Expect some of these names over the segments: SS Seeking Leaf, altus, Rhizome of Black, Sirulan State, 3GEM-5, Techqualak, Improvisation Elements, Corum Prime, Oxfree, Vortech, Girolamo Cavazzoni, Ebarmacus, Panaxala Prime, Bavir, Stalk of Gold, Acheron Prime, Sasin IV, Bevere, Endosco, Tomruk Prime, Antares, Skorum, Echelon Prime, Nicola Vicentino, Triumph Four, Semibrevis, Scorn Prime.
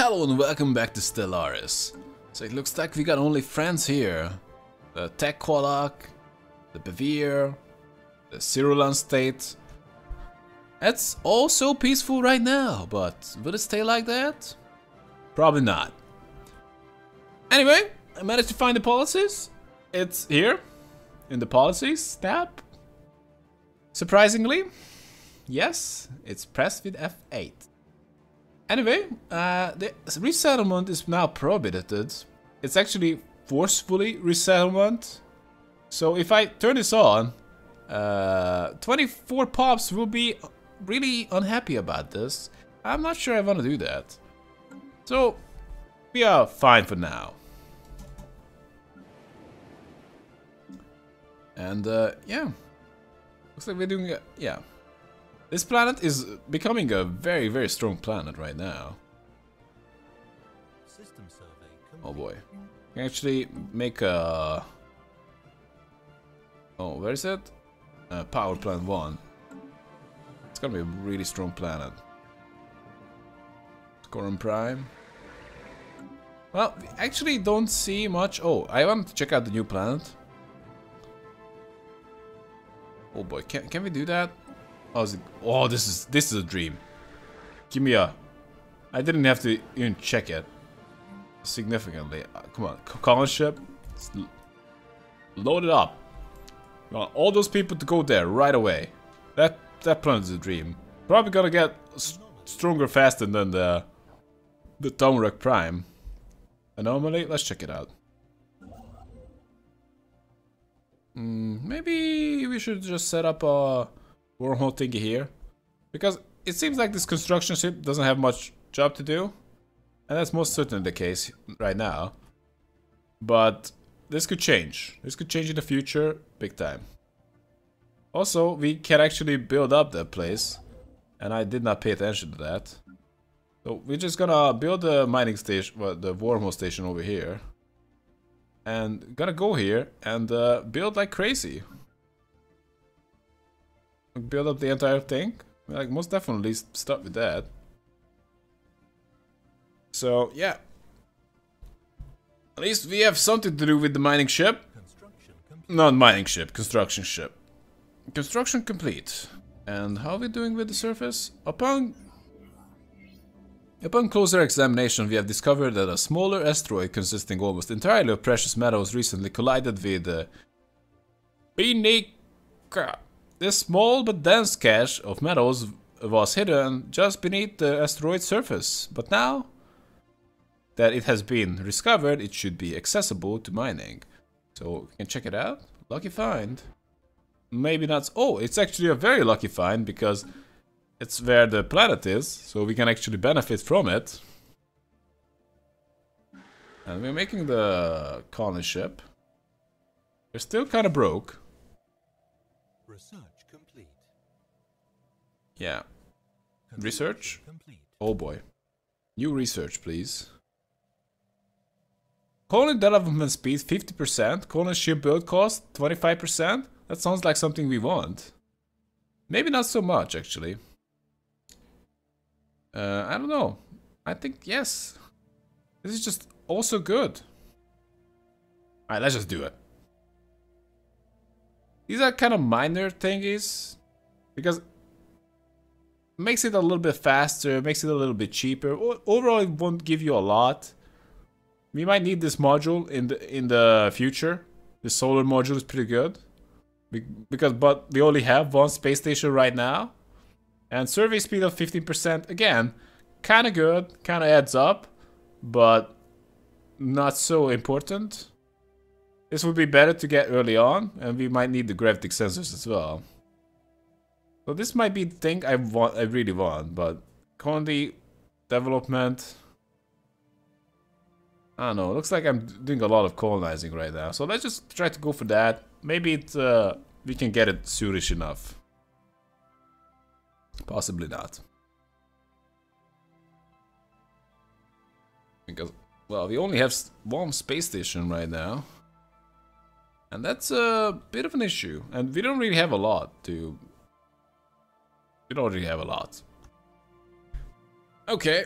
Hello and welcome back to Stellaris. So it looks like we got only friends here. The Techqualak, the Bevere, the Sirulan State. That's all so peaceful right now, but will it stay like that? Probably not. Anyway, I managed to find the policies. It's here, in the policies tab. Surprisingly, yes, it's pressed with F8. Anyway, the resettlement is now prohibited. It's actually forcefully resettlement. So if I turn this on, 24 pops will be really unhappy about this. I'm not sure I want to do that. So we are fine for now. And yeah, looks like we're doing yeah. This planet is becoming a very, very strong planet right now. Oh boy. I can actually make a... Oh, where is it? Power plant 1. It's gonna be a really strong planet. Corum Prime. Well, we actually don't see much... Oh, I want to check out the new planet. Oh boy, can we do that? Oh, this is a dream. Give me a... I didn't have to even check it significantly. Come on, common ship. Load it up. I want all those people to go there right away. That plan is a dream. Probably gonna get stronger faster than the Tomruk Prime. Anomaly. Let's check it out. Maybe we should just set up a wormhole thingy here, because it seems like this construction ship doesn't have much job to do, and that's most certainly the case right now, but this could change. This could change in the future big time. Also, we can actually build up that place, and I did not pay attention to that. So we're just gonna build the mining station, well, the wormhole station over here, and gonna go here and build like crazy. Build up the entire thing. Like, most definitely start with that. So yeah, at least we have something to do with the mining ship. Not mining ship, construction ship. Construction complete. And how are we doing with the surface? Upon closer examination, we have discovered that a smaller asteroid consisting almost entirely of precious metals recently collided with the Pinaca. This small but dense cache of metals was hidden just beneath the asteroid's surface, but now that it has been discovered, it should be accessible to mining. So we can check it out. Lucky find. Maybe not. Oh, it's actually a very lucky find, because it's where the planet is, so we can actually benefit from it. And we're making the colony ship. We're still kind of broke. Research complete. Yeah. Research? Oh boy. New research, please. Colony development speed 50%. Colony ship build cost 25%. That sounds like something we want. Maybe not so much, actually. I don't know. I think yes. This is just also good. Alright, let's just do it. These are kind of minor thingies, because it makes it a little bit faster, makes it a little bit cheaper. Overall, it won't give you a lot. We might need this module in the future. The solar module is pretty good, but we only have one space station right now, and survey speed of 15%. Again, kind of good, kind of adds up, but not so important. This would be better to get early on, and we might need the gravitic sensors as well. So this might be the thing I really want, but currently development. I don't know. It looks like I'm doing a lot of colonizing right now, so let's just try to go for that. Maybe we can get it soonish enough. Possibly not, because, well, we only have one space station right now. And that's a bit of an issue, and we don't really have a lot to... We don't really have a lot. Okay.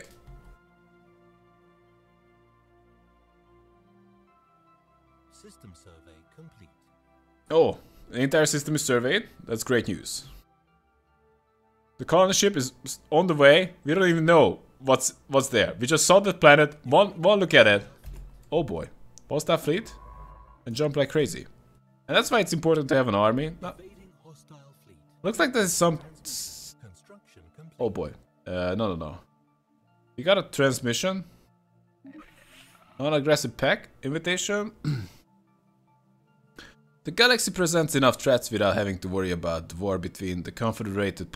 System survey complete. Oh, the entire system is surveyed. That's great news. The colony ship is on the way. We don't even know what's there. We just saw the planet. One look at it. Oh boy. Post that fleet and jump like crazy. And that's why it's important to have an army. No. Looks like there's some... Oh boy. No. We got a transmission. Non-aggressive pack. Invitation. The galaxy presents enough threats without having to worry about the war between the Confederated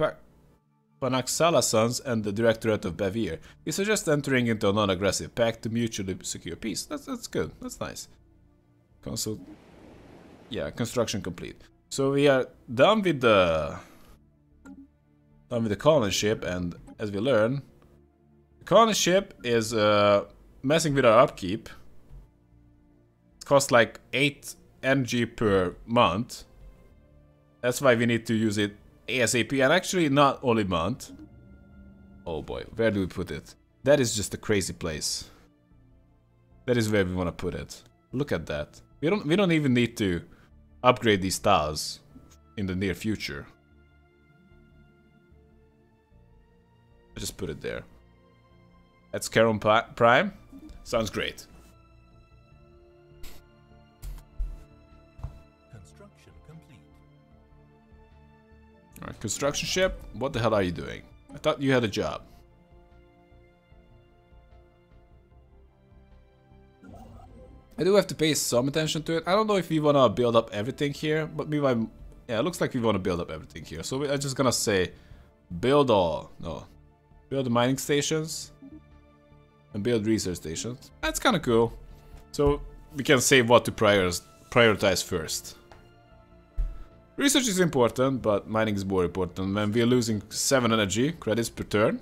Panaxala Suns and the Directorate of Bavir. We suggest entering into a non-aggressive pact to mutually secure peace. That's good. That's nice. Consult... Yeah, construction complete. So we are done with the... Done with the colony ship, and as we learn... The colony ship is messing with our upkeep. It costs like 8 energy per month. That's why we need to use it ASAP, and actually not only month. Oh boy, where do we put it? That is just a crazy place. That is where we want to put it. Look at that. We don't even need to upgrade these tiles in the near future. I just put it there. That's Corum Prime. Sounds great. Construction complete. All right, construction ship. What the hell are you doing? I thought you had a job. I do have to pay some attention to it. I don't know if we want to build up everything here, but we might... Yeah, it looks like we want to build up everything here. So we are just gonna say, build all... No. Build the mining stations. And build research stations. That's kind of cool. So we can say what to prioritize first. Research is important, but mining is more important. When we are losing 7 energy credits per turn.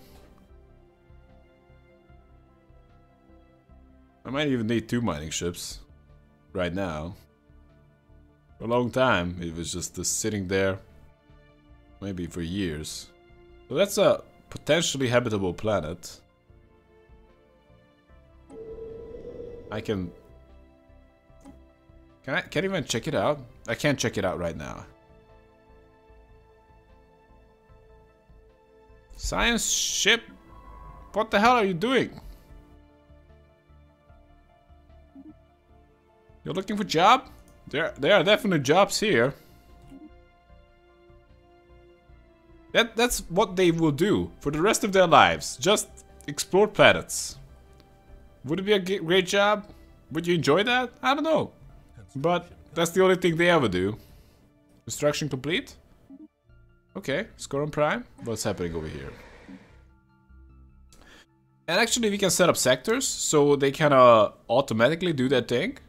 I might even need 2 mining ships right now. For a long time, it was just sitting there, maybe for years. So that's a potentially habitable planet. Can I even check it out? I can't check it out right now. Science ship? What the hell are you doing? You're looking for a job? There are definitely jobs here. That's what they will do for the rest of their lives. Just explore planets. Would it be a great job? Would you enjoy that? I don't know. But that's the only thing they ever do. Construction complete? Okay, Scorn Prime. What's happening over here? And actually we can set up sectors, so they kind of automatically do that thing.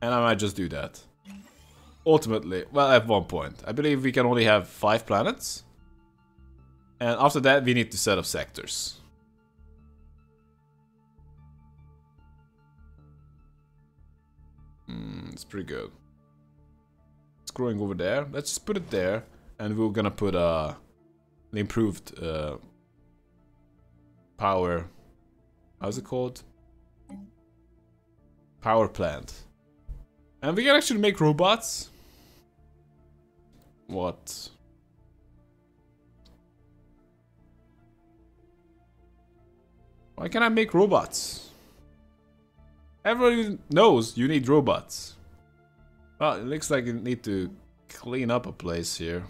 And I might just do that. Ultimately, well, at one point. I believe we can only have 5 planets. And after that, we need to set up sectors. It's pretty good. It's growing over there. Let's just put it there. And we're gonna put an improved power... How's it called? Power plant. And we can actually make robots. What? Why can't I make robots? Everyone knows you need robots. Well, it looks like you need to clean up a place here.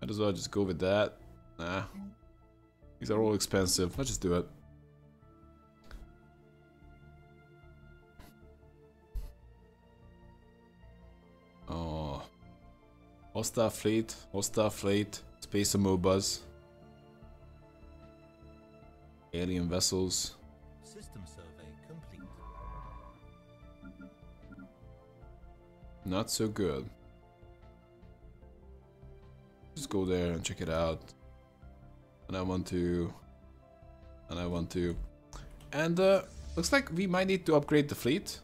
Might as well just go with that. Nah. These are all expensive. Let's just do it. Oh, hostile fleet, space amobas, alien vessels. System survey complete. Not so good. Just go there and check it out. And looks like we might need to upgrade the fleet.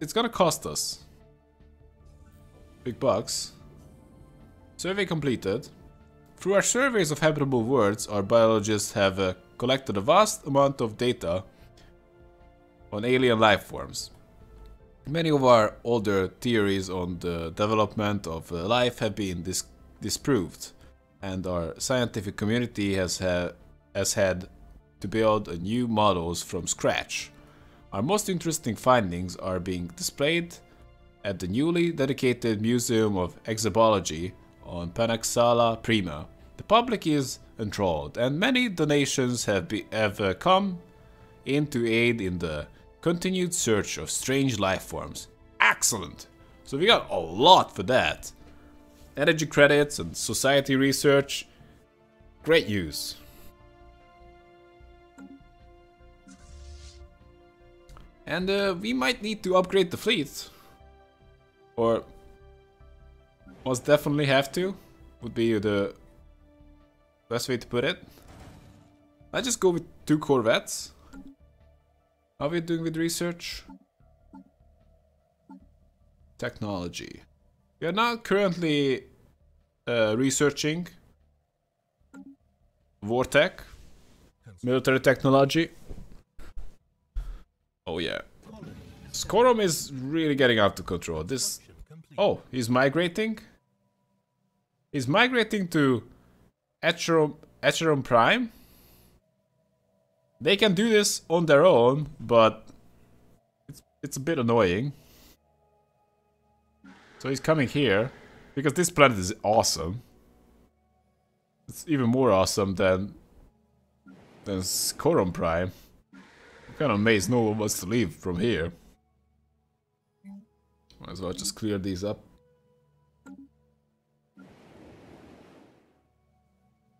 It's gonna cost us. Big bucks. Survey completed. Through our surveys of habitable worlds, our biologists have collected a vast amount of data on alien life forms. Many of our older theories on the development of life have been disproved, and our scientific community has had to build new models from scratch. Our most interesting findings are being displayed at the newly dedicated Museum of Exobiology on Panaxala Prime. The public is enthralled, and many donations have come in to aid in the continued search of strange life forms. Excellent! So we got a lot for that. Energy credits and society research. Great use. And we might need to upgrade the fleet. Or most definitely have to. Would be the best way to put it. I just go with 2 corvettes. How are we doing with research? Technology. We are now currently researching Vortech, military technology. Oh yeah, Skorum is really getting out of control. This, oh, he's migrating. He's migrating to Acheron Prime. They can do this on their own, but it's a bit annoying. So he's coming here, because this planet is awesome. It's even more awesome than Corum Prime. I'm kind of amazed no one wants to leave from here. Might as well just clear these up.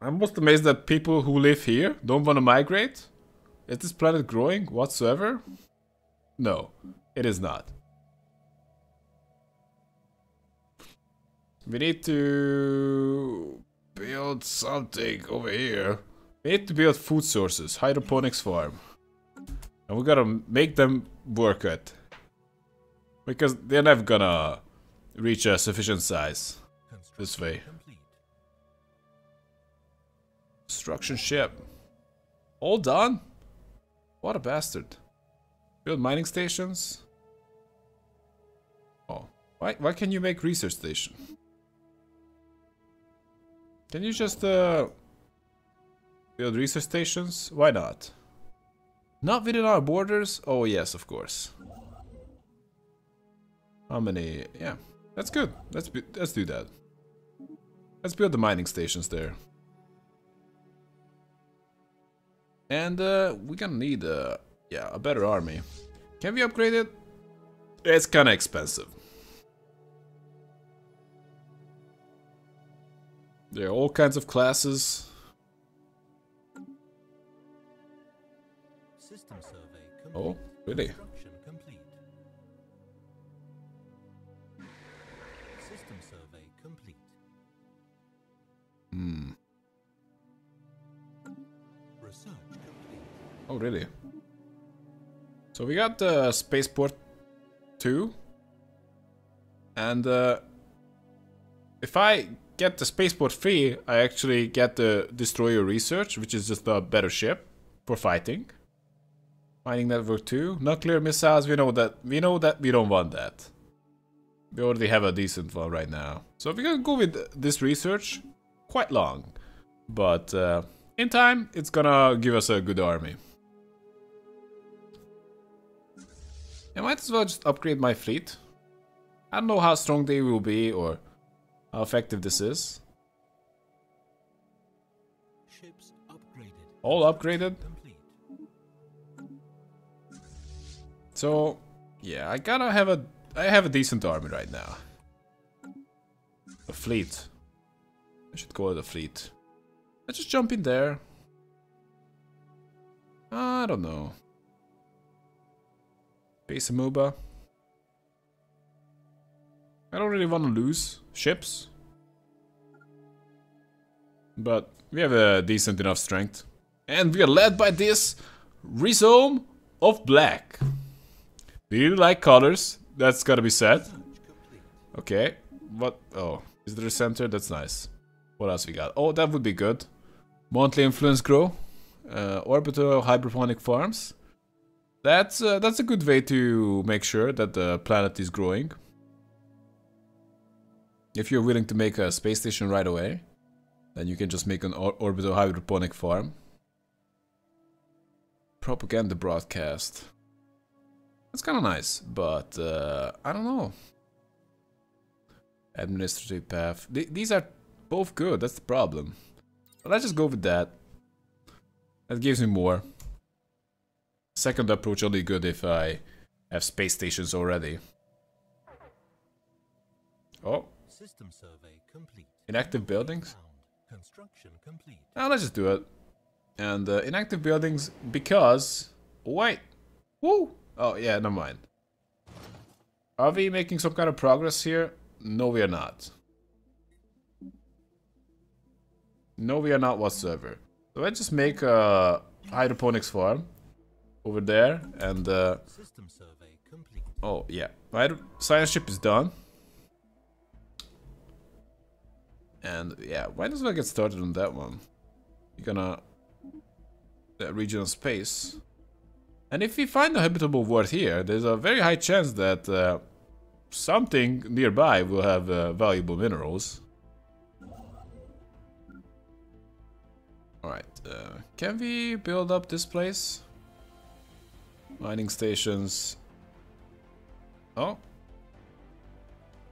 I'm most amazed that people who live here don't want to migrate. Is this planet growing whatsoever? No, it is not. We need to build something over here. We need to build food sources, hydroponics farm. And we gotta make them work it. Because they're never gonna reach a sufficient size this way. Construction ship. All done? What a bastard. Build mining stations? Oh, why can't you make research station? Can you just build research stations? Why not? Not within our borders? Oh yes, of course. How many? Yeah, that's good. Let's do that. Let's build the mining stations there. And we're gonna need yeah, a better army. Can we upgrade it? It's kinda expensive. There are all kinds of classes. System survey. Oh, really? Complete. System survey complete. Hmm. Research complete. Oh, really? So we got the spaceport 2, and if I get the spaceport 3, I actually get the destroyer research, which is just a better ship for fighting. Mining network 2, nuclear missiles. We know that we don't want that. We already have a decent one right now, so we're gonna go with this research. Quite long, but in time it's gonna give us a good army. I might as well just upgrade my fleet. I don't know how strong they will be or how effective this is. Ships upgraded. All upgraded. Complete. So yeah, I gotta have I have a decent army right now. A fleet. I should call it a fleet. Let's just jump in there. I don't know. Base Amuba. I don't really want to lose ships, but we have a decent enough strength, and we are led by this Rhizome of Black. We really like colors, that's gotta be said. Okay, what? Oh, is there a center? That's nice. What else we got? Oh, that would be good. Monthly influence grow, orbital hydroponic farms. That's a good way to make sure that the planet is growing. If you're willing to make a space station right away, then you can just make an orbital hydroponic farm. Propaganda broadcast. That's kind of nice, but I don't know. Administrative path. These are both good, that's the problem. But let's just go with that. That gives me more. Second approach only good if I have space stations already. Oh. System survey complete. Inactive buildings? Construction complete. Now let's just do it. And inactive buildings because... Wait! Woo! Oh yeah, never mind. Are we making some kind of progress here? No, we are not. No, we are not whatsoever. So let's just make a hydroponics farm over there and system survey complete. Oh yeah, my science ship is done. And yeah, why doesn't I get started on that one? You're gonna that regional space. And if we find a habitable world here, there's a very high chance that something nearby will have valuable minerals. Alright, can we build up this place? Mining stations. Oh.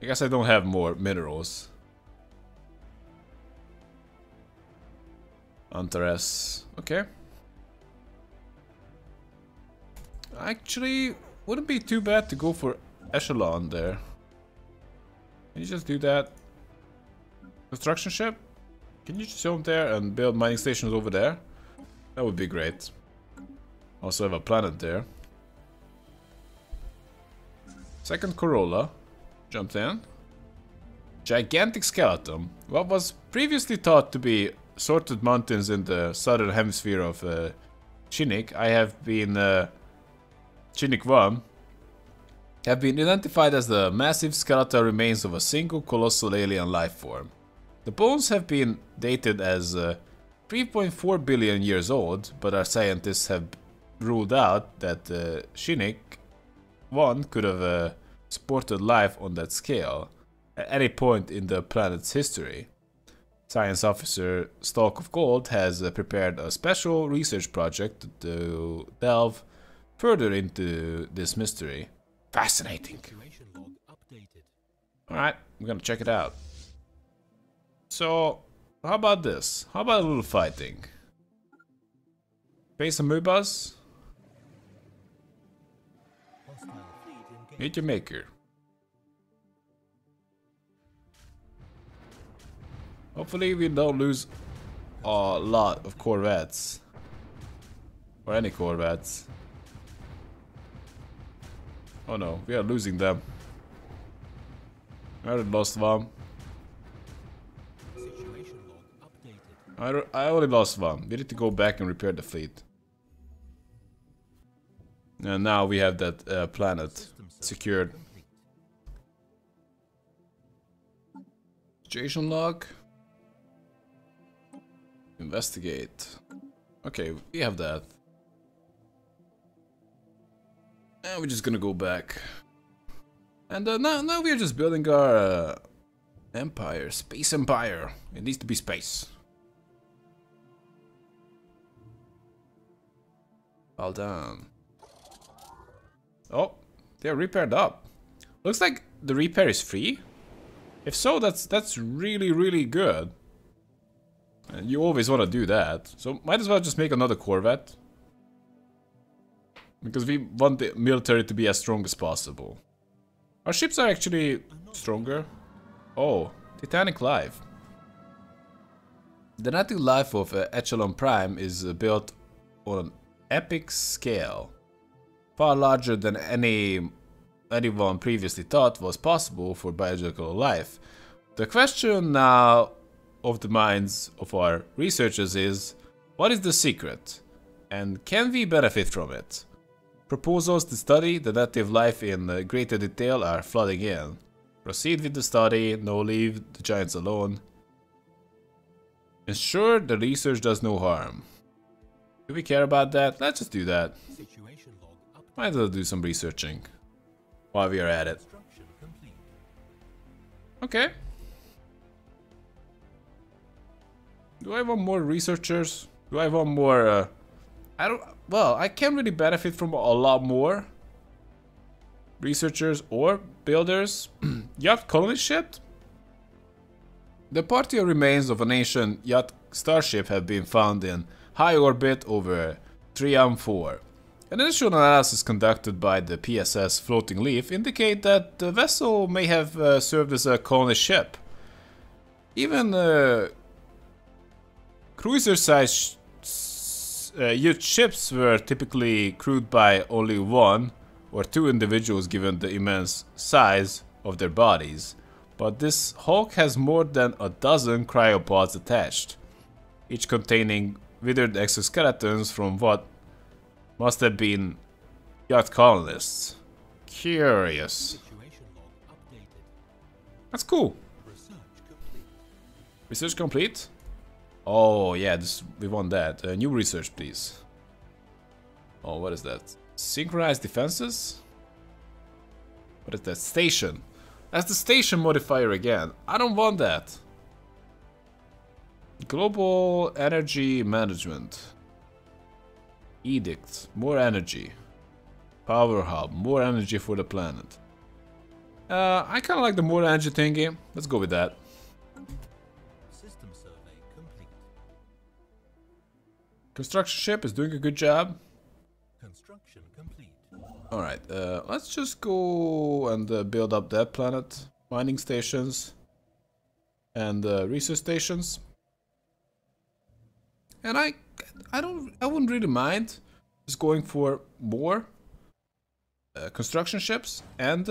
I guess I don't have more minerals. Antares. Okay. Actually, wouldn't be too bad to go for Echelon there. Can you just do that? Construction ship? Can you just jump there and build mining stations over there? That would be great. Also have a planet there. Second Corolla. Jumped in. Gigantic skeleton. What was previously thought to be sorted mountains in the southern hemisphere of Chinnik, I have been... Chinnik 1 have been identified as the massive skeletal remains of a single colossal alien life form. The bones have been dated as 3.4 billion years old, but our scientists have ruled out that Chinnik 1 could have supported life on that scale at any point in the planet's history. Science officer Stalk of Gold has prepared a special research project to delve further into this mystery. Fascinating. Alright, we're gonna check it out. So, how about this? How about a little fighting? Face some amoebas. Meet your maker. Hopefully we don't lose a lot of corvettes. Or any corvettes. Oh no, we are losing them. I already lost one. I already lost one. We need to go back and repair the fleet. And now we have that planet secured. Situation log. Investigate. Okay, we have that. And we're just gonna go back. And now we're just building our empire, space empire. It needs to be space. All done. Oh, they're repaired up. Looks like the repair is free. If so, that's really, really good. And you always want to do that. So might as well just make another Corvette. Because we want the military to be as strong as possible. Our ships are actually stronger. Oh, Titanic Life. The native life of Echelon Prime is built on an epic scale. Far larger than anyone previously thought was possible for biological life. The question now of the minds of our researchers is, what is the secret? And can we benefit from it? Proposals to study the native life in greater detail are flooding in. Proceed with the study, no leave the giants alone. Ensure the research does no harm. Do we care about that? Let's just do that. Might as well do some researching while we are at it. Okay. Do I want more researchers? Do I want more... I don't... Well, I can't really benefit from a lot more researchers or builders. Yacht colony ship? The partial remains of an ancient yacht starship have been found in high orbit over Triumph Four. An initial analysis conducted by the PSS Floating Leaf indicate that the vessel may have served as a colony ship. Even cruiser-sized youth ships were typically crewed by only one or two individuals given the immense size of their bodies. But this hulk has more than a dozen cryopods attached, each containing withered exoskeletons from what must have been yacht colonists. Curious. That's cool. Research complete? Oh yeah, this, we want that. New research, please. Oh, what is that? Synchronized defenses? What is that? Station. That's the station modifier again. I don't want that. Global energy management. Edict, more energy. Power hub, more energy for the planet. I kinda like the more energy thingy. Let's go with that. System survey complete. Construction ship is doing a good job. Construction complete. Alright, let's just go and build up that planet. Mining stations. And research stations. And I wouldn't really mind just going for more construction ships and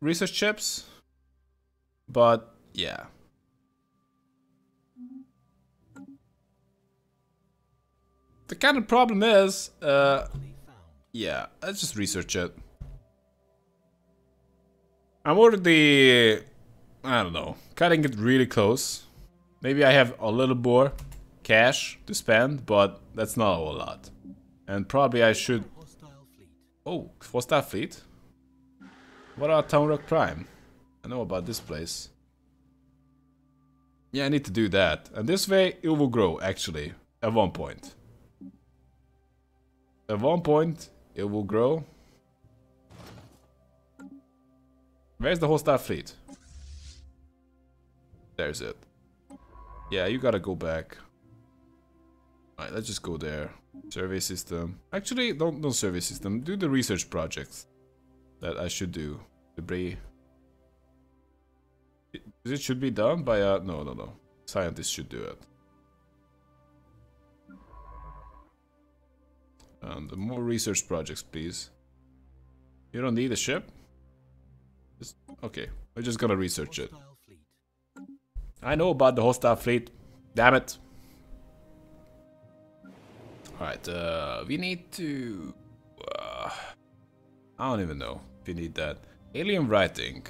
research ships, but yeah. The kind of problem is, yeah, let's just research it. I'm already, I don't know, cutting it really close. Maybe I have a little more cash to spend, but that's not a whole lot. And probably I should... Oh, hostile fleet? What about Tomruk Prime? I know about this place. Yeah, I need to do that. And this way it will grow, actually. At one point. At one point, it will grow. Where's the hostile fleet? There's it. Yeah, you gotta go back. Alright, let's just go there. Survey system. Actually, don't survey system. Do the research projects that I should do. Debris. It should be done by a... No. Scientists should do it. And more research projects, please. You don't need a ship? Just, okay, we're just gonna research it. I know about the hostile fleet. Damn it. Alright, we need to... I don't even know if we need that. Alien writing.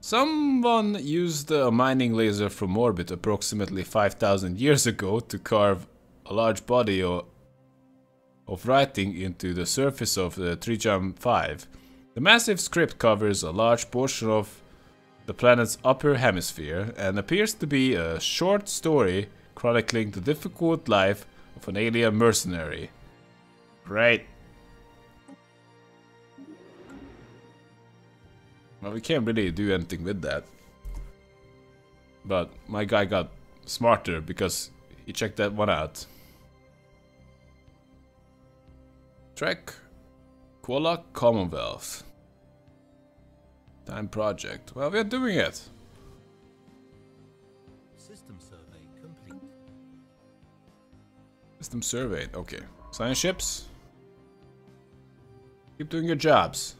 Someone used a mining laser from orbit approximately 5,000 years ago to carve a large body of writing into the surface of the 3GEM-5. The massive script covers a large portion of the planet's upper hemisphere and appears to be a short story chronicling the difficult life of an alien mercenary. Great. Well, we can't really do anything with that. But my guy got smarter because he checked that one out. Techqualak Commonwealth. Time project. Well, we're doing it. System surveyed, okay. Science ships. Keep doing your jobs.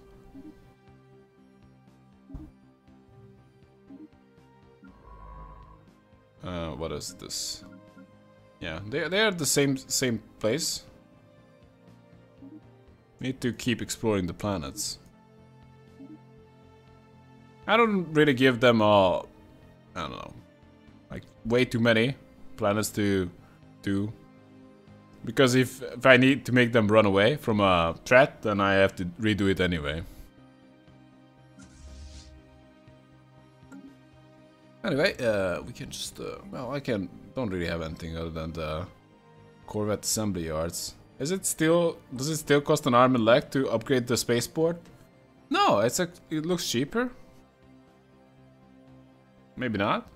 What is this? Yeah, they're the same place. Need to keep exploring the planets. I don't really give them all, I don't know, like way too many planets to do. Because if I need to make them run away from a threat, then I have to redo it anyway. Anyway, we can just... well, I can... don't really have anything other than the Corvette assembly yards. Is it still... does it still cost an arm and leg to upgrade the spaceport? No, it's a, it looks cheaper. Maybe not.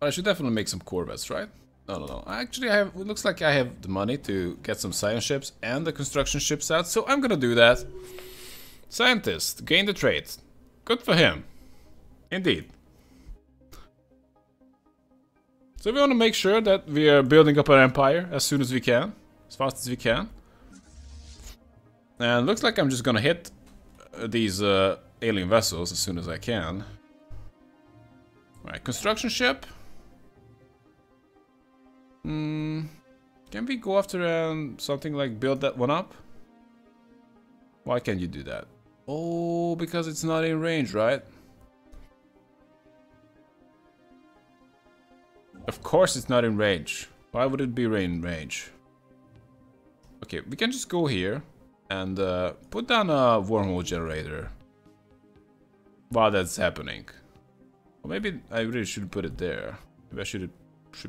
But I should definitely make some Corvettes, right? No. Actually, I have... it looks like I have the money to get some science ships and the construction ships out, so I'm gonna do that. Scientist, gain the trait. Good for him. Indeed. So we want to make sure that we are building up our empire as soon as we can. As fast as we can. And it looks like I'm just gonna hit these alien vessels as soon as I can. Alright, construction ship. Can we go after something like build that one up? Why can't you do that? Oh, because it's not in range, right? Of course it's not in range. Why would it be in range? Okay, we can just go here and put down a wormhole generator while that's happening. Or maybe I really should put it there. Maybe I should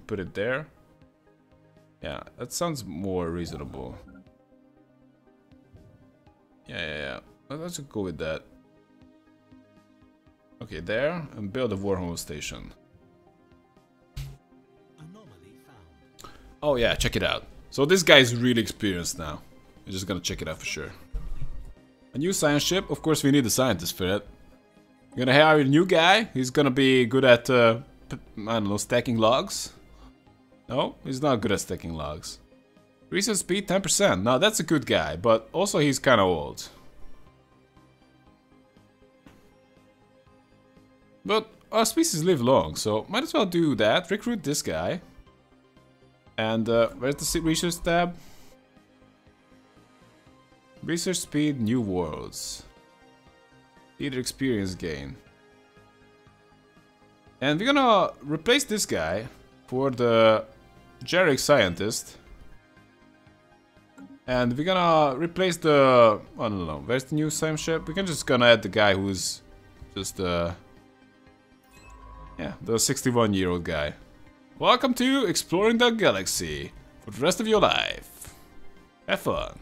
put it there. Yeah, that sounds more reasonable. Yeah. Let's go with that. Okay, there, and build a wormhole station. Anomaly found. Oh yeah, check it out. So this guy is really experienced now. We're just gonna check it out for sure. A new science ship. Of course, we need a scientist for that. We're gonna hire a new guy. He's gonna be good at, I don't know, stacking logs. No, he's not good at stacking logs. Research speed 10%. Now that's a good guy, but also he's kind of old. But our species live long, so might as well do that. Recruit this guy. And where's the research tab? Research speed, new worlds. Leader experience gain. And we're gonna replace this guy for the generic scientist. And we're gonna replace the... I don't know, where's the new science ship? We can just gonna add the guy who's just... yeah, the 61-year-old guy. Welcome to exploring the galaxy for the rest of your life. Have fun.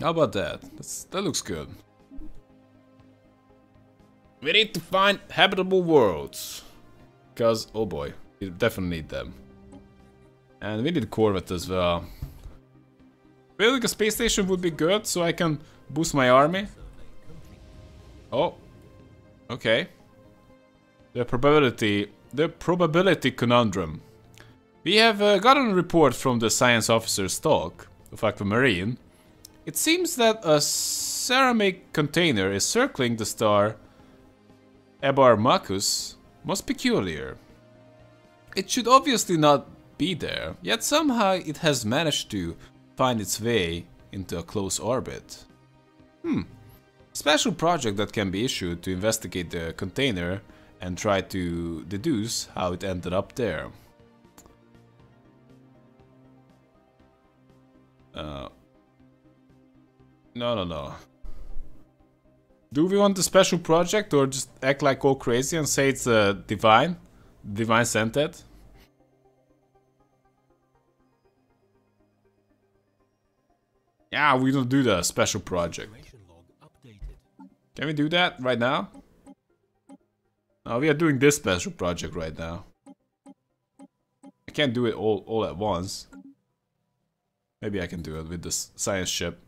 How about that? That looks good. We need to find habitable worlds. Because, oh boy, we definitely need them. And we need Corvette as well. Building a space station would be good so I can boost my army. Oh. Okay. The probability conundrum. We have gotten a report from the science officer Stalk of Aquamarine. It seems that a ceramic container is circling the star Ebarmacus, most peculiar. It should obviously not be there, yet somehow it has managed to find its way into a close orbit. Special project that can be issued to investigate the container and try to deduce how it ended up there. No. Do we want the special project or just act like all crazy and say it's divine? Divine sent it? Yeah, we don't do the special project. Can we do that right now? No, we are doing this special project right now. I can't do it all at once. Maybe I can do it with this science ship.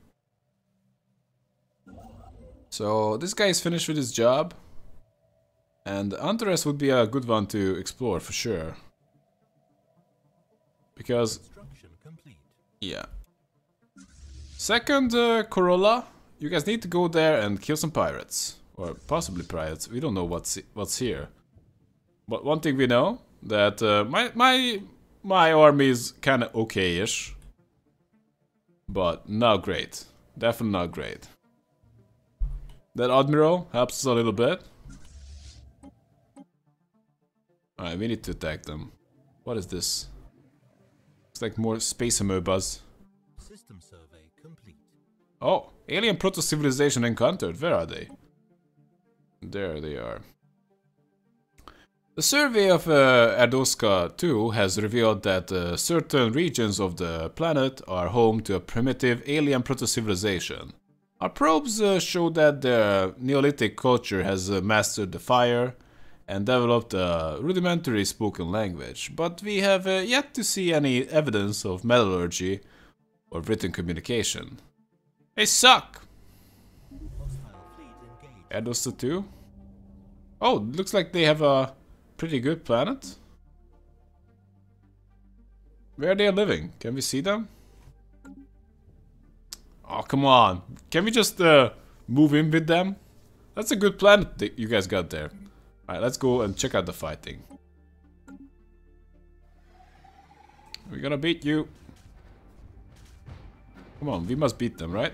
So, this guy is finished with his job. And Antares would be a good one to explore for sure. Because... yeah. Second Corolla. You guys need to go there and kill some pirates. Or possibly pirates, we don't know what's here. But one thing we know, that my army is kinda okay-ish. But not great. Definitely not great. That admiral helps us a little bit. Alright, we need to attack them. What is this? It's like more space amoebas. System survey complete. Oh, alien proto-civilization encountered. Where are they? There they are. The survey of Erdoska 2 has revealed that certain regions of the planet are home to a primitive alien proto-civilization. Our probes show that their Neolithic culture has mastered the fire and developed a rudimentary spoken language, but we have yet to see any evidence of metallurgy or written communication. They suck! Erdoska 2? Oh, looks like they have a pretty good planet. Where are they living? Can we see them? Oh, come on. Can we just move in with them? That's a good planet that you guys got there. Alright, let's go and check out the fighting. We're gonna beat you. Come on, we must beat them, right?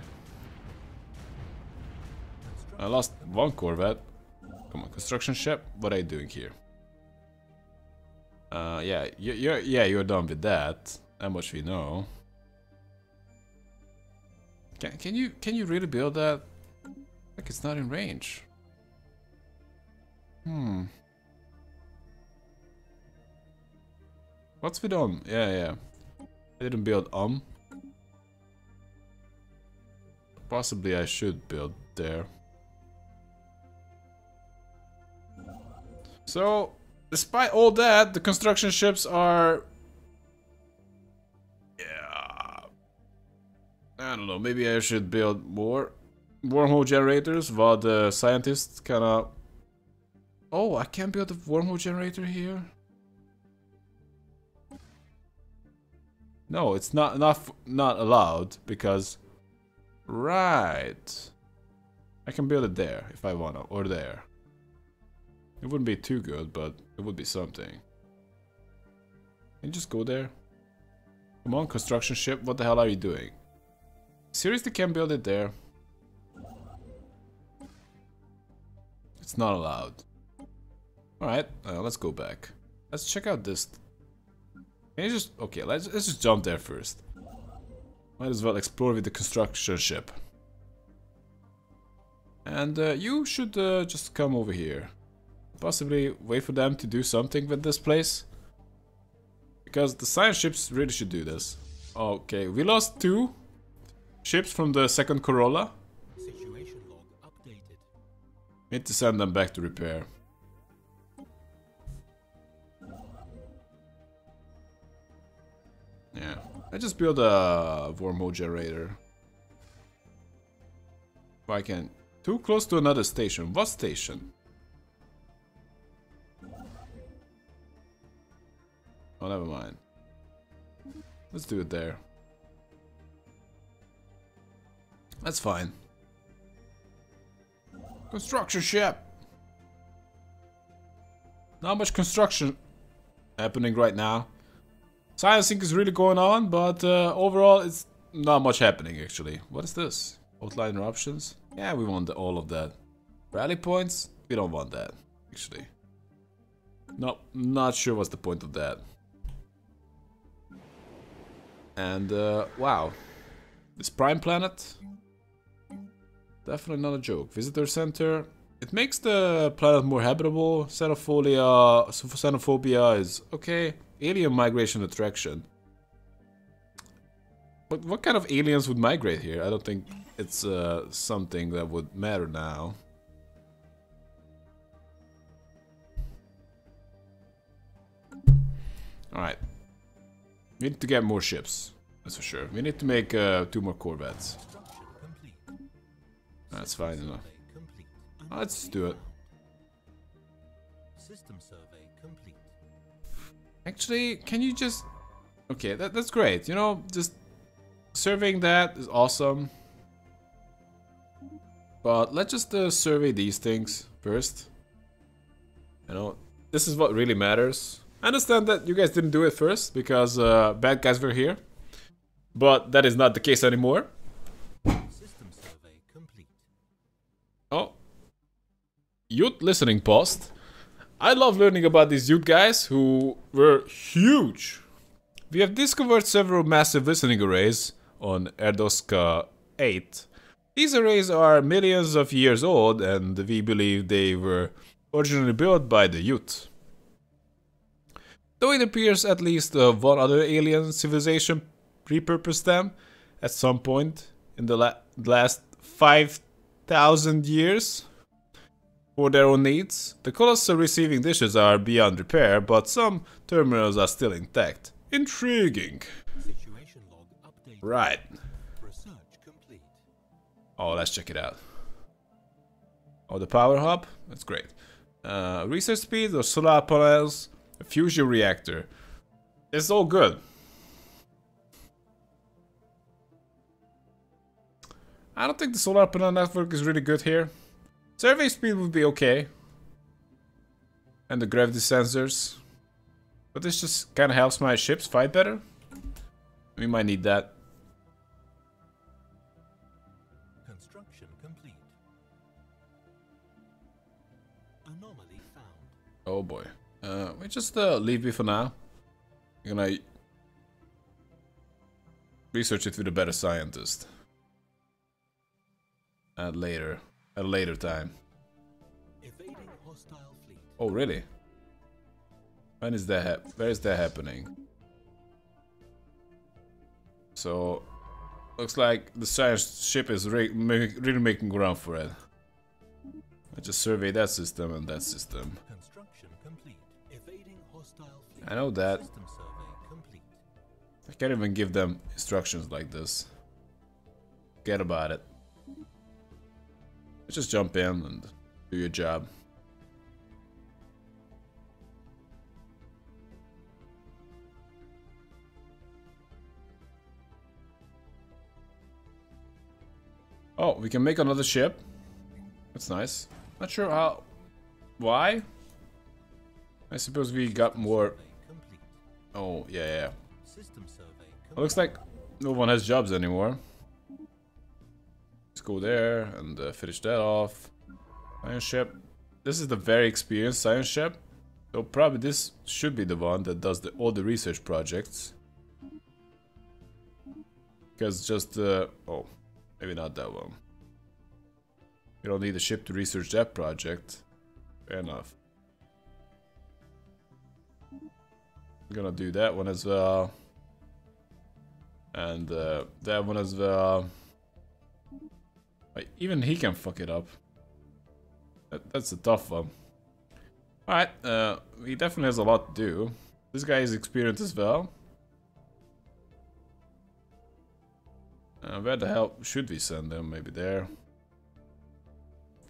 I lost one Corvette. Come on, construction ship. What are you doing here? You're done with that. How much we know. Can you really build that? Like, it's not in range. Hmm. What's with Yeah. I didn't build Possibly I should build there. So, despite all that, the construction ships are... Yeah... I don't know, maybe I should build more wormhole generators while the scientists kinda... Oh, I can't build a wormhole generator here? No, it's not allowed, because... Right... I can build it there, if I wanna, or there. It wouldn't be too good, but it would be something. Can you just go there? Come on, construction ship, what the hell are you doing? Seriously, can't build it there. It's not allowed. Alright, let's go back. Let's check out this. Can you just... Okay, let's just jump there first. Might as well explore with the construction ship. And you should just come over here. Possibly wait for them to do something with this place, because the science ships really should do this. Okay, we lost 2 ships from the second Corolla. Situation log updated. Need to send them back to repair. Yeah, I just built a wormhole generator. If I can, too close to another station. What station? Oh, never mind. Let's do it there. That's fine. Construction ship! Not much construction happening right now. Science Inc. is really going on, but overall it's not much happening actually. What is this? Outliner options? Yeah, we want all of that. Rally points? We don't want that, actually. Nope, not sure what's the point of that. And, wow. This Prime Planet? Definitely not a joke. Visitor Center. It makes the planet more habitable. Xenophobia is okay. Alien migration attraction. But what kind of aliens would migrate here? I don't think it's something that would matter now. Alright. We need to get more ships, that's for sure. We need to make 2 more Corvettes. That's fine enough. Let's do it. System survey complete. Actually, can you just... Okay, that's great, you know, just... Surveying that is awesome. But let's just survey these things first. You know, this is what really matters. I understand that you guys didn't do it first, because bad guys were here. But that is not the case anymore. System survey complete. Oh. Youth listening post. I love learning about these dude guys who were huge. We have discovered several massive listening arrays on Erdoska 8. These arrays are millions of years old, and we believe they were originally built by the Ute. Though it appears at least one other alien civilization repurposed them at some point in the last 5,000 years. For their own needs, the colossal receiving dishes are beyond repair, but some terminals are still intact. Intriguing. Situation log updated. Right. Research complete. Oh, let's check it out. Oh, the power hub? That's great. Research speed or solar panels, a fusion reactor. It's all good. I don't think the solar panel network is really good here. Survey speed would be okay, and the gravity sensors, but this just kind of helps my ships fight better. We might need that. Construction complete. Anomaly found. Oh boy, we just leave it for now. We're gonna research it with a better scientist, and later. At a later time. Evading hostile fleet. Oh really? When is that where is that happening? So looks like the science ship is really making ground for it. I just surveyed that system and that system. Construction complete. Evading hostile fleet. I know that. System survey complete. I can't even give them instructions like this. Forget about it. Just jump in and do your job. Oh, we can make another ship. That's nice. Not sure how... Why? I suppose we got more... Oh, yeah, yeah. It looks like no one has jobs anymore. Go there and finish that off. Science ship. This is the very experienced science ship. So probably this should be the one that does all the research projects. Because just oh, maybe not that one. You don't need a ship to research that project. Fair enough. I'm gonna do that one as well, and that one as well. Like, even he can fuck it up. That's a tough one. Alright, he definitely has a lot to do. This guy is experienced as well. Where the hell should we send him? Maybe there.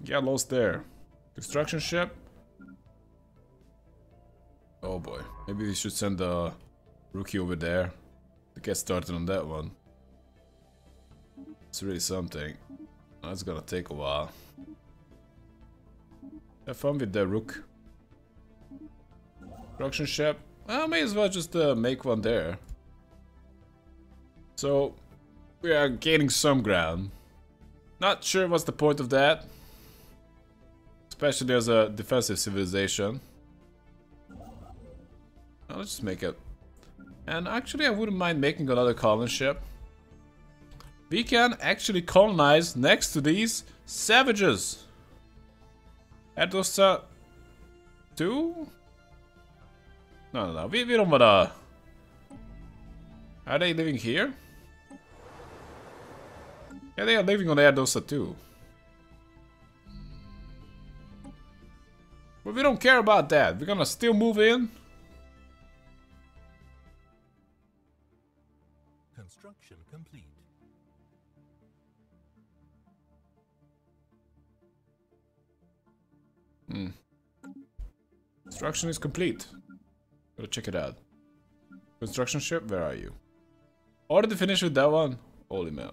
Yeah, lost there. Construction ship. Oh boy. Maybe we should send the rookie over there to get started on that one. It's really something. That's gonna take a while. Have fun with the rook. Construction ship. I may as well just make one there. So, we are gaining some ground. Not sure what's the point of that. Especially as a defensive civilization. Now, let's just make it. And actually I wouldn't mind making another colony ship. We can actually colonize next to these savages. Erdoska 2? No. We don't wanna... Are they living here? Yeah, they are living on Erdoska 2. But we don't care about that. We're gonna still move in. Construction complete. Construction is complete. Gotta check it out. Construction ship, where are you? Already finished with that one? Holy man.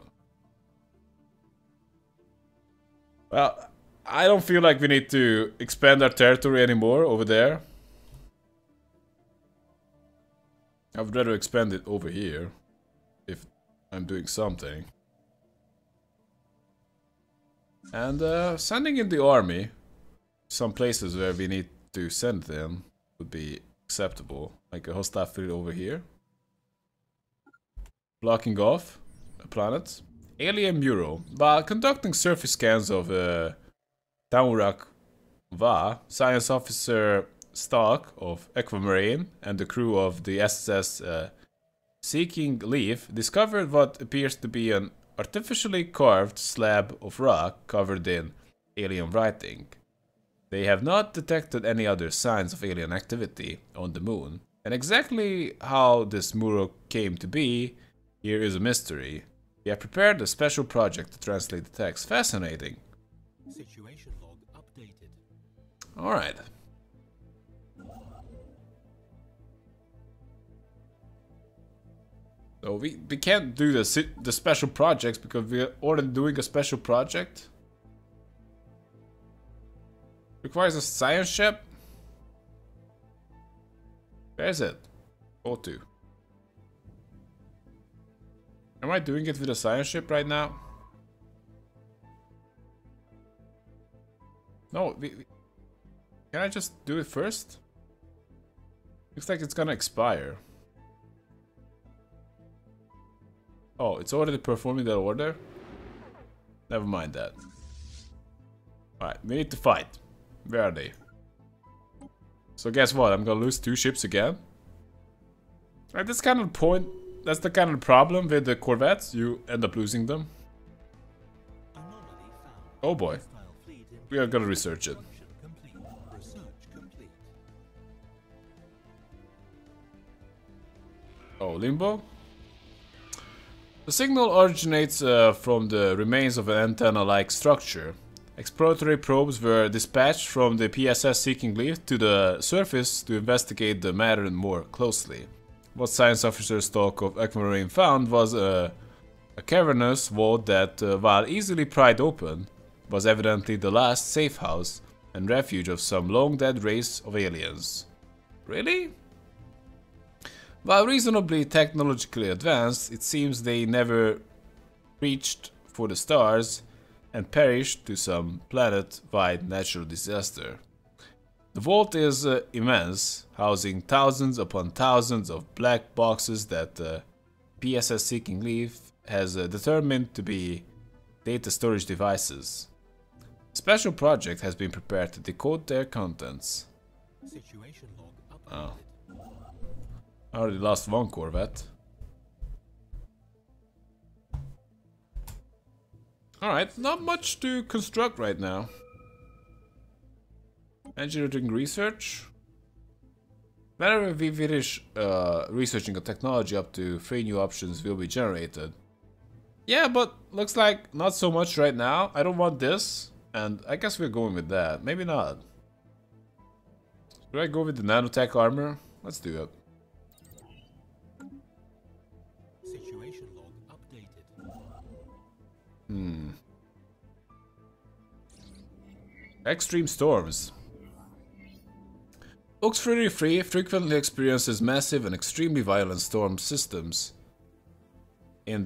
Well, I don't feel like we need to expand our territory anymore over there. I'd rather expand it over here. If I'm doing something. And sending in the army. Some places where we need to send them would be acceptable. Like a hostile field over here. Blocking off a planet. Alien Mural. While conducting surface scans of Taurak Va, Science Officer Stalk of Aquamarine and the crew of the SS Seeking Leaf discovered what appears to be an artificially carved slab of rock covered in alien writing. They have not detected any other signs of alien activity on the moon, and exactly how this mural came to be here is a mystery. We have prepared a special project to translate the text. Fascinating. Situation log updated. All right. So we can't do the special projects because we're already doing a special project. Requires a science ship. Where is it? Go to. Am I doing it with a science ship right now? No, can I just do it first? Looks like it's gonna expire. Oh, it's already performing that order? Never mind that. Alright, we need to fight. Where are they? So guess what? I'm gonna lose 2 ships again. At this kind of point, that's the kind of problem with the corvettes. You end up losing them. Oh boy. We are gonna research it. Oh, Limbo? The signal originates from the remains of an antenna-like structure. Exploratory probes were dispatched from the PSS Seeking Leaf to the surface to investigate the matter more closely. What Science Officer Stalk of Aquamarine found was a cavernous vault that, while easily pried open, was evidently the last safe house and refuge of some long-dead race of aliens. Really? While reasonably technologically advanced, it seems they never reached for the stars and perished to some planet-wide natural disaster. The vault is immense, housing thousands upon thousands of black boxes that PSS Seeking Leaf has determined to be data storage devices. A special project has been prepared to decode their contents. Situation log. I already lost 1 corvette. Alright, not much to construct right now. Engineering research. Whenever we finish researching a technology, up to 3 new options will be generated. Yeah, but looks like not so much right now. I don't want this, and I guess we're going with that. Maybe not. Should I go with the nanotech armor? Let's do it. Hmm. Extreme storms. Oxfree frequently experiences massive and extremely violent storm systems in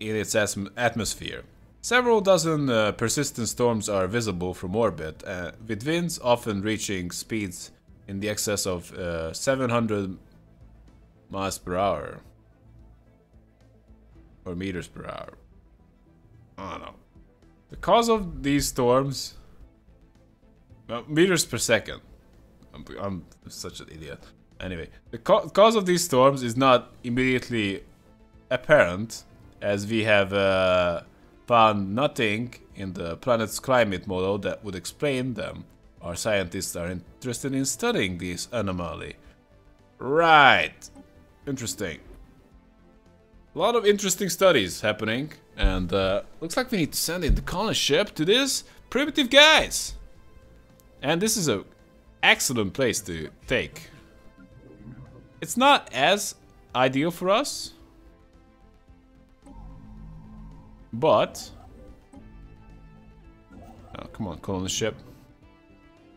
its atmosphere. Several dozen persistent storms are visible from orbit, with winds often reaching speeds in the excess of 700 miles per hour or meters per hour. I don't know. The cause of these storms... Well, meters per second. I'm such an idiot. Anyway, the cause of these storms is not immediately apparent, as we have found nothing in the planet's climate model that would explain them. Our scientists are interested in studying this anomaly. Right. Interesting. A lot of interesting studies happening, and looks like we need to send in the colony ship to this primitive guys. And this is an excellent place to take. It's not as ideal for us, but oh, come on, colony ship,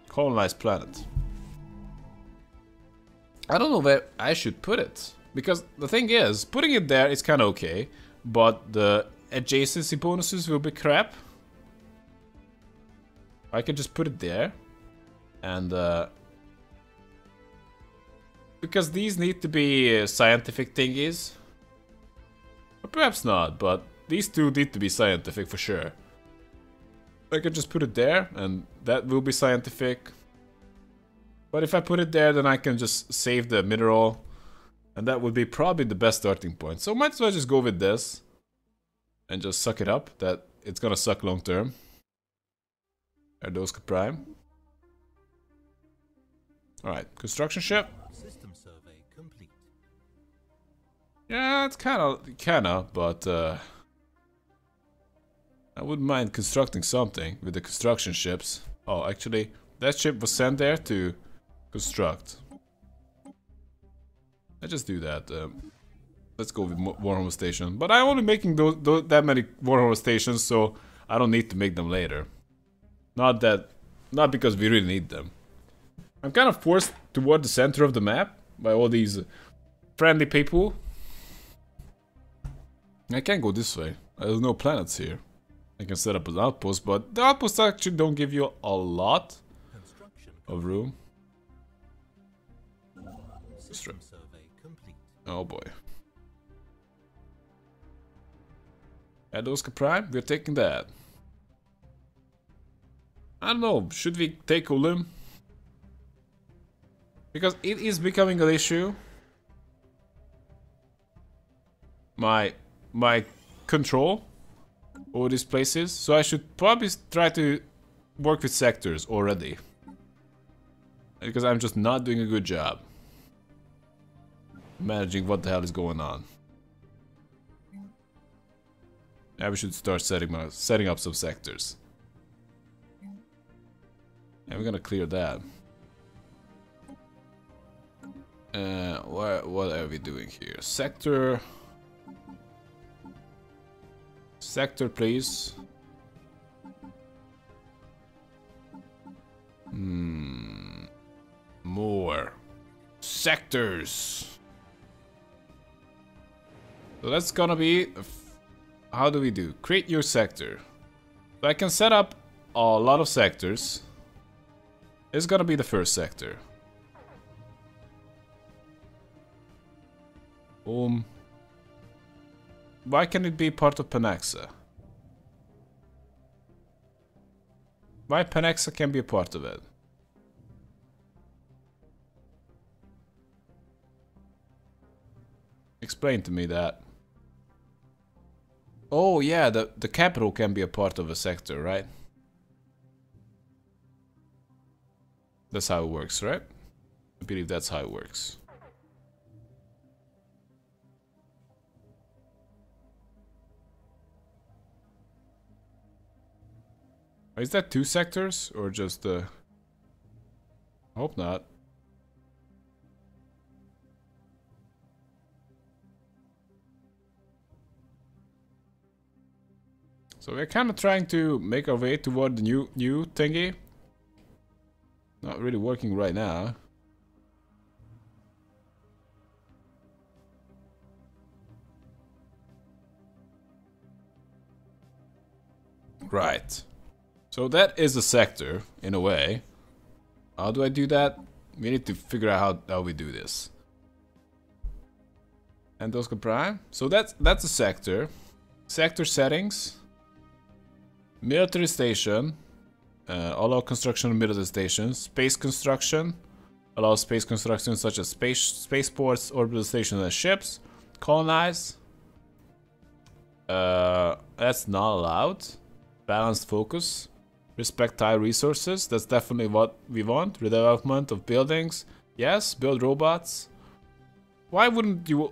colonized planet. I don't know where I should put it. Because the thing is, putting it there is kind of okay, but the adjacency bonuses will be crap. I can just put it there, and Because these need to be scientific thingies. Or perhaps not, but these two need to be scientific for sure. I could just put it there, and that will be scientific. But if I put it there, then I can just save the mineral. And that would be probably the best starting point. So might as well just go with this. And just suck it up, that it's gonna suck long term. Erdoska Prime. Alright, construction ship. System survey complete. Yeah, it's kinda, but I wouldn't mind constructing something with the construction ships. Oh, actually, that ship was sent there to construct. Let's just do that. Let's go with Warhammer Station. But I'm only making that many Warhammer Stations, so I don't need to make them later. Not because we really need them. I'm kind of forced toward the center of the map by all these friendly people. I can't go this way. There's no planets here. I can set up an outpost, but the outposts actually don't give you a lot of room. Oh boy. Erdoska Prime, we're taking that. I don't know, should we take Ulim? Because it is becoming an issue. My control over these places, so I should probably try to work with sectors already. Because I'm just not doing a good job managing what the hell is going on. Yeah, we should start setting up some sectors. And yeah, we're gonna clear that. What are we doing here? Sector. Sector, please. More sectors. So that's gonna be. How do we do? Create your sector. So I can set up a lot of sectors. It's gonna be the first sector. Why can it be part of Panaxa? Why Panaxa can be a part of it? Explain to me that. Oh yeah, the capital can be a part of a sector, right? That's how it works, right? I believe that's how it works. Is that two sectors or just the? I hope not. So we're kind of trying to make our way toward the new thingy. Not really working right now. Right. So that is a sector, in a way. How do I do that? We need to figure out how we do this. Endosco Prime. So that's a sector. Sector settings. Military station. Allow construction of military stations. Space construction. Allow space construction such as spaceports, orbital stations, and ships. Colonize. That's not allowed. Balanced focus. Respect high resources. That's definitely what we want. Redevelopment of buildings. Yes, build robots. Why wouldn't we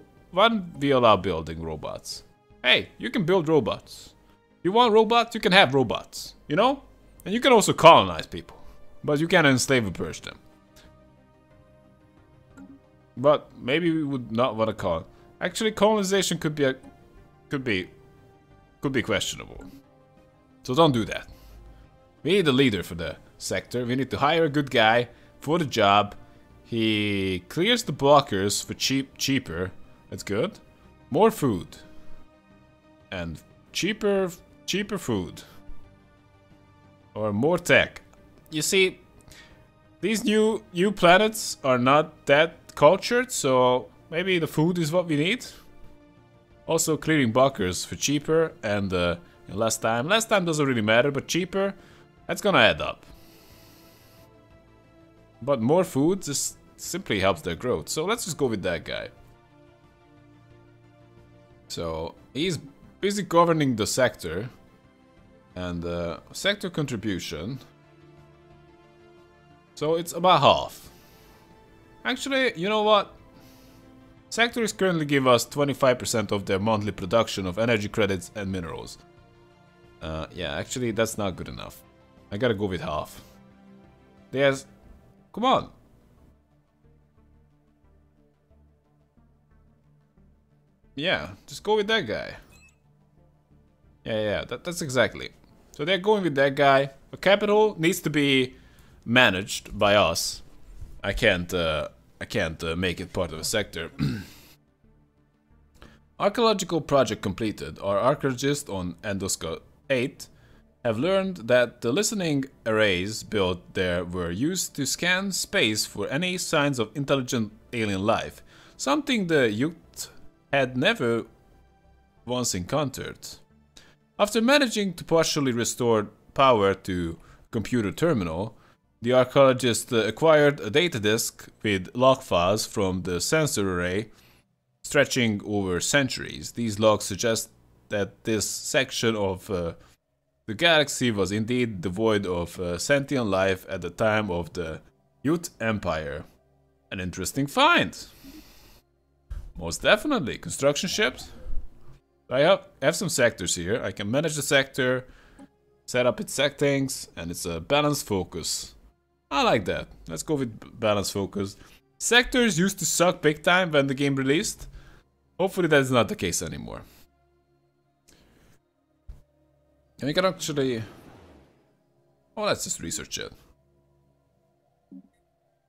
allow building robots? Hey, you can build robots. You want robots? You can have robots. You know? And you can also colonize people, but you can't enslave or purge them. But maybe we would not want to colonize. Actually, colonization could be questionable. So don't do that. We need a leader for the sector. We need to hire a good guy for the job. He clears the blockers for cheaper. That's good. More food and cheaper food. Or more tech. You see, these new planets are not that cultured, so maybe the food is what we need. Also clearing blockers for cheaper and less time. Less time doesn't really matter, but cheaper, that's gonna add up. But more food just simply helps their growth, so let's just go with that guy. So he's busy governing the sector and sector contribution. So it's about half. Actually, you know what? Sectors currently give us 25% of their monthly production of energy credits and minerals. Yeah, actually that's not good enough. I gotta go with half. There's... Come on! Yeah, just go with that guy. Yeah, that's exactly. So they're going with that guy. The capital needs to be managed by us. I can't make it part of a sector. Archaeological project completed. Our archaeologists on Endosco 8 have learned that the listening arrays built there were used to scan space for any signs of intelligent alien life, something the youth had never once encountered. After managing to partially restore power to computer terminal, the archaeologist acquired a data disk with log files from the sensor array stretching over centuries. These logs suggest that this section of the galaxy was indeed devoid of sentient life at the time of the Youth Empire. An interesting find! Most definitely. Construction ships? I have some sectors here. I can manage the sector, set up its sectings, and it's a balanced focus. I like that. Let's go with balance focus. Sectors used to suck big time when the game released. Hopefully that's not the case anymore. And we can actually... Oh, let's just research it.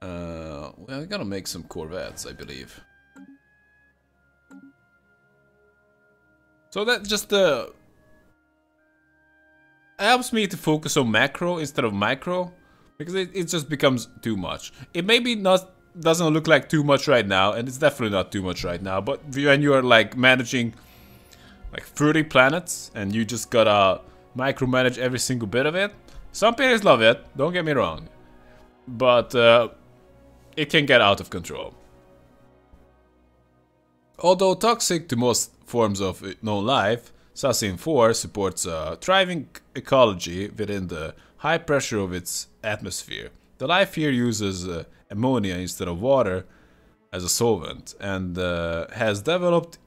Well, we gotta make some corvettes, I believe. So that just helps me to focus on macro instead of micro. Because it just becomes too much. It maybe doesn't look like too much right now, and it's definitely not too much right now, but when you are like managing like 30 planets and you just gotta micromanage every single bit of it, some players love it, don't get me wrong, but it can get out of control. Although toxic to most forms of known life, Sasin IV supports a thriving ecology within the high pressure of its atmosphere. The life here uses ammonia instead of water as a solvent and has developed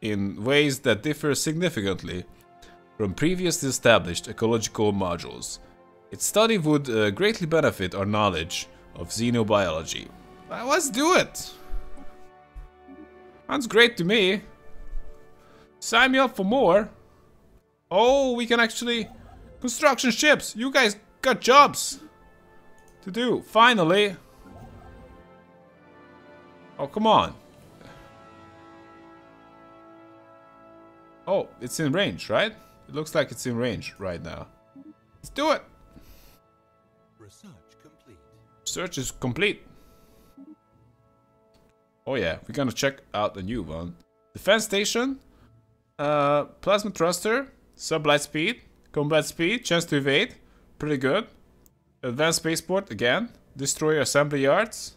in ways that differ significantly from previously established ecological modules. Its study would greatly benefit our knowledge of xenobiology. Let's do it! Sounds great to me. Sign me up for more. Oh, we can actually... Construction ships! You guys got jobs to do, finally! Oh, come on! Oh, it's in range, right? It looks like it's in range right now. Let's do it! Research complete. Search is complete. Oh yeah, we're gonna check out a new one. Defense station, plasma thruster, sublight speed, combat speed, chance to evade, pretty good. Advanced spaceport again, destroyer assembly yards.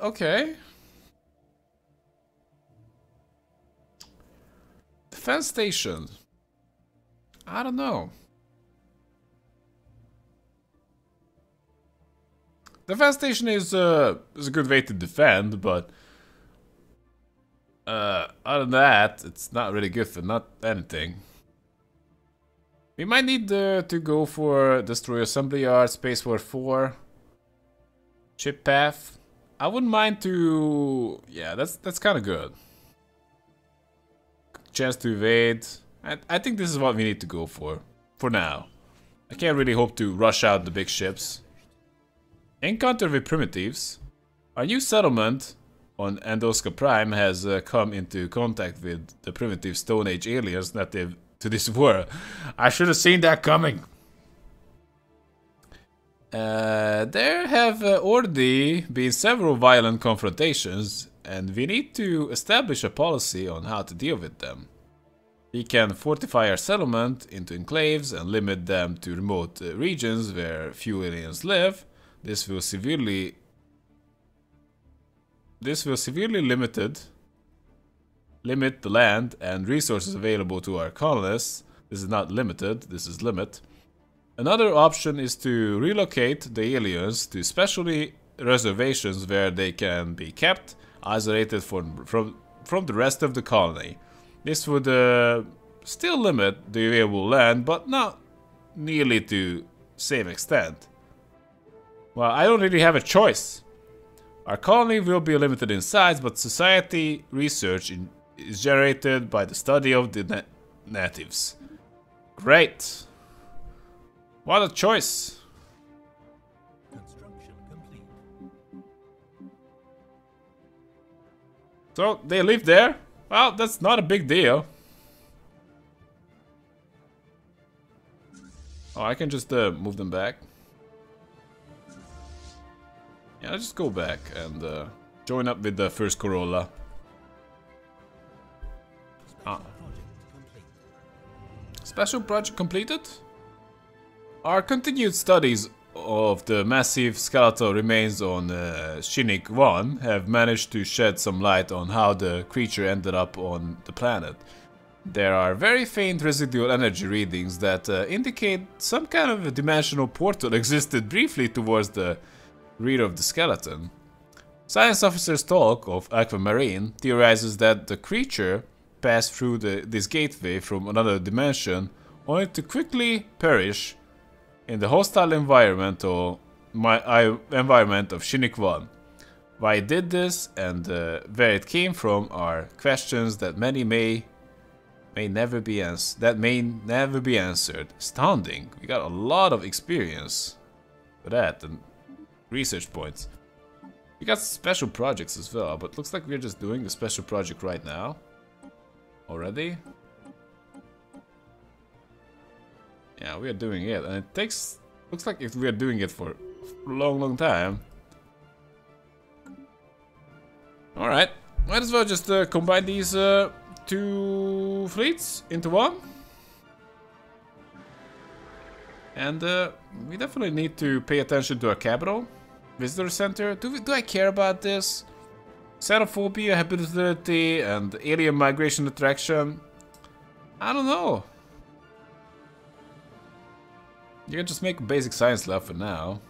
Okay. Defense station. I don't know. Defense station is a good way to defend, but other than that, it's not really good for not anything. We might need to go for destroyer assembly yard, spaceport 4, chip path. I wouldn't mind to... Yeah, that's kind of good. Chance to evade. I think this is what we need to go for now. I can't really hope to rush out the big ships. Encounter with primitives. Our new settlement on Erdoska Prime has come into contact with the primitive Stone Age aliens that they've to this world. I should have seen that coming. There have already been several violent confrontations, and we need to establish a policy on how to deal with them. We can fortify our settlement into enclaves and limit them to remote regions where few aliens live. This will severely limit the land and resources available to our colonists. This is not limited, this is limit. Another option is to relocate the aliens to specially reservations where they can be kept isolated from the rest of the colony. This would still limit the available land, but not nearly to same extent. Well, I don't really have a choice. Our colony will be limited in size, but society research is generated by the study of the natives. Great. What a choice. Construction complete. So, they live there? Well, that's not a big deal. Oh, I can just move them back. Yeah, let's just go back and join up with the first Corolla. Ah. Special project completed? Our continued studies of the massive skeletal remains on Chinnik 1 have managed to shed some light on how the creature ended up on the planet. There are very faint residual energy readings that indicate some kind of a dimensional portal existed briefly towards the rear of the skeleton. Science Officer Stalk of Aquamarine theorizes that the creature passed through this gateway from another dimension only to quickly perish in the hostile environment of Chinnik 1. Why it did this and where it came from are questions that may never be answered. Astounding. We got a lot of experience with that and research points. We got special projects as well, but looks like we're just doing the special project right now. Already? Yeah, we are doing it, and it takes... Looks like we are doing it for a long, long time. Alright, might as well just combine these two fleets into one. And we definitely need to pay attention to our capital. Visitor center. Do I care about this? Xenophobia, habitability, and alien migration attraction. I don't know. You can just make a basic science lab for now.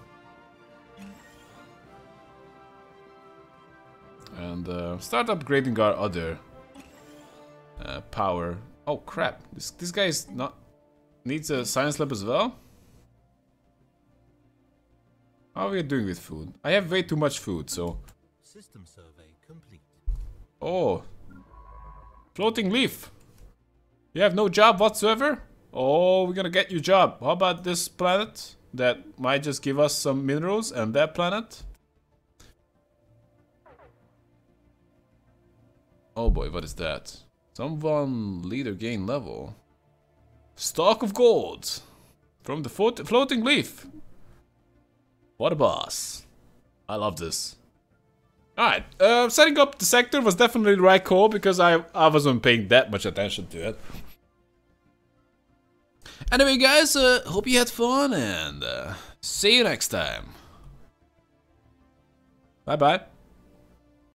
And start upgrading our other power. Oh crap, this guy is not... needs a science lab as well? How are we doing with food? I have way too much food, so... System survey complete. Oh! Floating Leaf! You have no job whatsoever? Oh, we're gonna get your job. How about this planet that might just give us some minerals and that planet? Oh boy, what is that? Someone leader gain level. Stalk of Gold from the Floating Leaf. What a boss. I love this. Alright, setting up the sector was definitely the right call because I wasn't paying that much attention to it. Anyway guys, hope you had fun and see you next time. Bye bye.